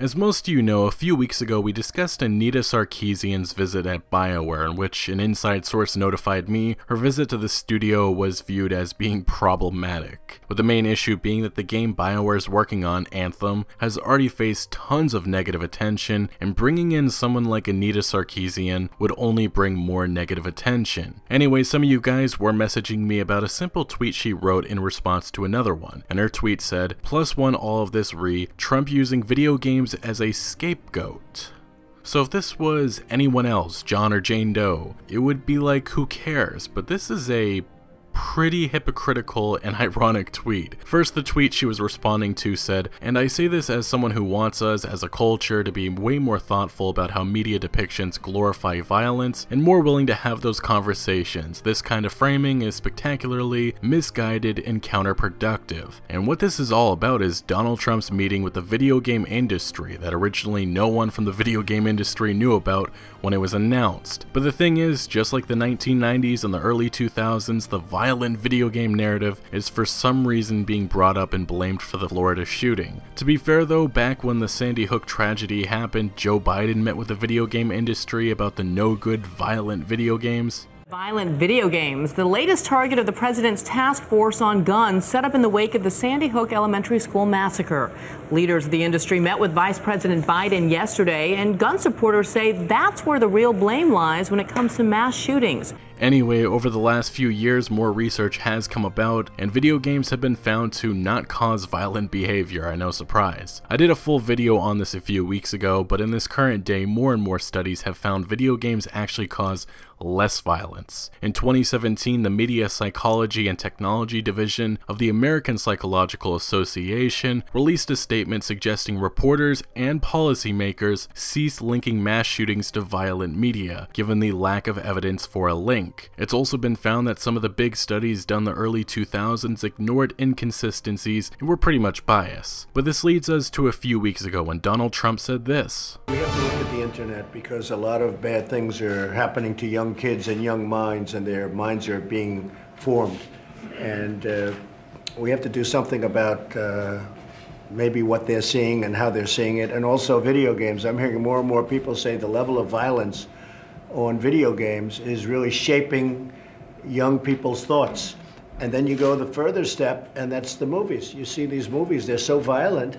As most of you know, a few weeks ago we discussed Anita Sarkeesian's visit at BioWare, in which an inside source notified me her visit to the studio was viewed as being problematic, with the main issue being that the game BioWare's working on, Anthem, has already faced tons of negative attention, and bringing in someone like Anita Sarkeesian would only bring more negative attention. Anyway, some of you guys were messaging me about a simple tweet she wrote in response to another one, and her tweet said, +1 all of this Trump using video games as a scapegoat. So if this was anyone else, John or Jane Doe, it would be like, who cares? But this is a pretty hypocritical and ironic tweet. First, the tweet she was responding to said, "And I say this as someone who wants us as a culture to be way more thoughtful about how media depictions glorify violence and more willing to have those conversations. This kind of framing is spectacularly misguided and counterproductive." And what this is all about is Donald Trump's meeting with the video game industry that originally no one from the video game industry knew about when it was announced. But the thing is, just like the 1990s and the early 2000s, the violent video game narrative is for some reason being brought up and blamed for the Florida shooting. To be fair though, back when the Sandy Hook tragedy happened, Joe Biden met with the video game industry about the no-good violent video games. The latest target of the president's task force on guns set up in the wake of the Sandy Hook Elementary School massacre. Leaders of the industry met with Vice President Biden yesterday, and gun supporters say that's where the real blame lies when it comes to mass shootings. Anyway, over the last few years, more research has come about, and video games have been found to not cause violent behavior, no surprise. I did a full video on this a few weeks ago, but in this current day, more and more studies have found video games actually cause less violence. In 2017, the Media Psychology and Technology Division of the American Psychological Association released a statement suggesting reporters and policymakers cease linking mass shootings to violent media, given the lack of evidence for a link. It's also been found that some of the big studies done in the early 2000s ignored inconsistencies and were pretty much biased. But this leads us to a few weeks ago when Donald Trump said this. We have to look at the internet because a lot of bad things are happening to young kids and young minds, and their minds are being formed. And we have to do something about maybe what they're seeing and how they're seeing it, and also video games. I'm hearing more and more people say the level of violence on video games is really shaping young people's thoughts. And then you go the further step, and that's the movies. You see these movies, they're so violent.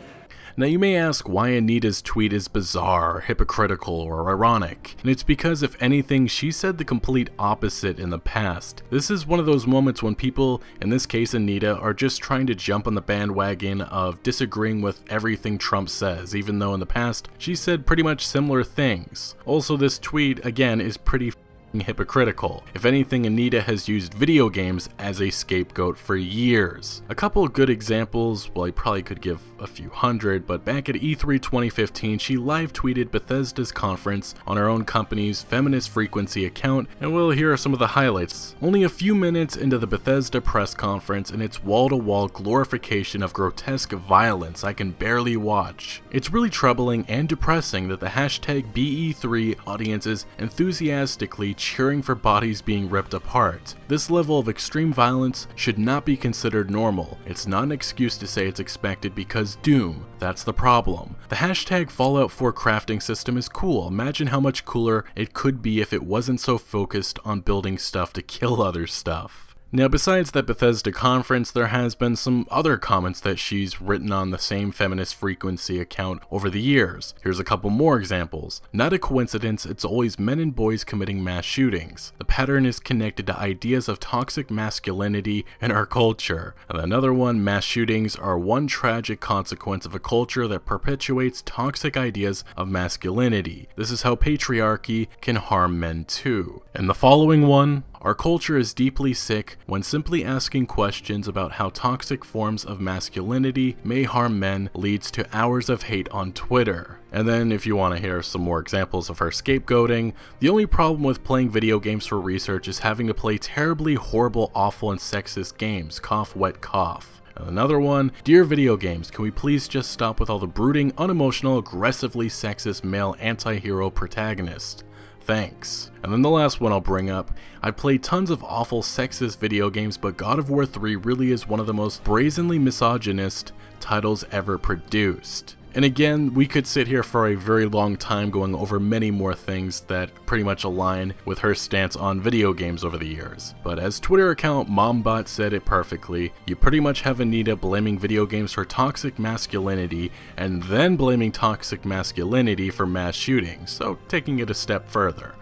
Now you may ask why Anita's tweet is bizarre, hypocritical, or ironic, and it's because if anything, she said the complete opposite in the past. This is one of those moments when people, in this case Anita, are just trying to jump on the bandwagon of disagreeing with everything Trump says, even though in the past, she said pretty much similar things. Also, this tweet, again, is pretty hypocritical. If anything, Anita has used video games as a scapegoat for years. A couple of good examples, well, I probably could give a few hundred, but back at E3 2015, she live tweeted Bethesda's conference on her own company's Feminist Frequency account, and well, here are some of the highlights. Only a few minutes into the Bethesda press conference and its wall-to-wall glorification of grotesque violence, I can barely watch. It's really troubling and depressing that the hashtag BE3 audiences enthusiastically cheering for bodies being ripped apart. This level of extreme violence should not be considered normal. It's not an excuse to say it's expected because Doom. That's the problem. The hashtag Fallout 4 crafting system is cool. Imagine how much cooler it could be if it wasn't so focused on building stuff to kill other stuff. Now, besides that Bethesda conference, there has been some other comments that she's written on the same Feminist Frequency account over the years. Here's a couple more examples. Not a coincidence, it's always men and boys committing mass shootings. The pattern is connected to ideas of toxic masculinity in our culture. And another one, mass shootings are one tragic consequence of a culture that perpetuates toxic ideas of masculinity. This is how patriarchy can harm men too. And the following one, our culture is deeply sick when simply asking questions about how toxic forms of masculinity may harm men leads to hours of hate on Twitter. And then if you want to hear some more examples of her scapegoating, the only problem with playing video games for research is having to play terribly horrible, awful, and sexist games. Cough, wet, cough. Another one, dear video games, can we please just stop with all the brooding, unemotional, aggressively sexist male anti-hero protagonist? Thanks. And then the last one I'll bring up, I played tons of awful sexist video games, but God of War 3 really is one of the most brazenly misogynist titles ever produced. And again, we could sit here for a very long time going over many more things that pretty much align with her stance on video games over the years. But as Twitter account Mombot said it perfectly, you pretty much have Anita blaming video games for toxic masculinity and then blaming toxic masculinity for mass shootings, so taking it a step further.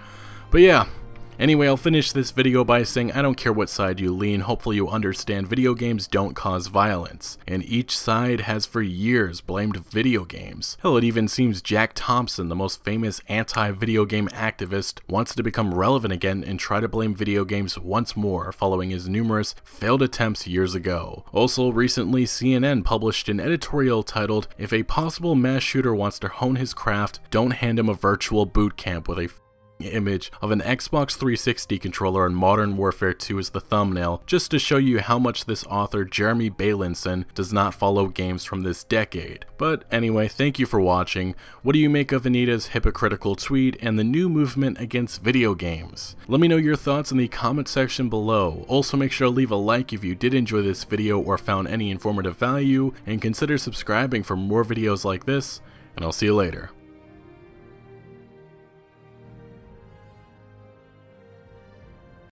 But yeah. Anyway, I'll finish this video by saying I don't care what side you lean, hopefully you understand video games don't cause violence. And each side has for years blamed video games. Hell, it even seems Jack Thompson, the most famous anti-video game activist, wants to become relevant again and try to blame video games once more following his numerous failed attempts years ago. Also, recently CNN published an editorial titled, "If a possible mass shooter wants to hone his craft, don't hand him a virtual boot camp with a image of an Xbox 360 controller and Modern Warfare 2 as the thumbnail, just to show you how much this author Jeremy Bailenson does not follow games from this decade. But anyway, thank you for watching. What do you make of Anita's hypocritical tweet and the new movement against video games? Let me know your thoughts in the comment section below. Also make sure to leave a like if you did enjoy this video or found any informative value, and consider subscribing for more videos like this, and I'll see you later.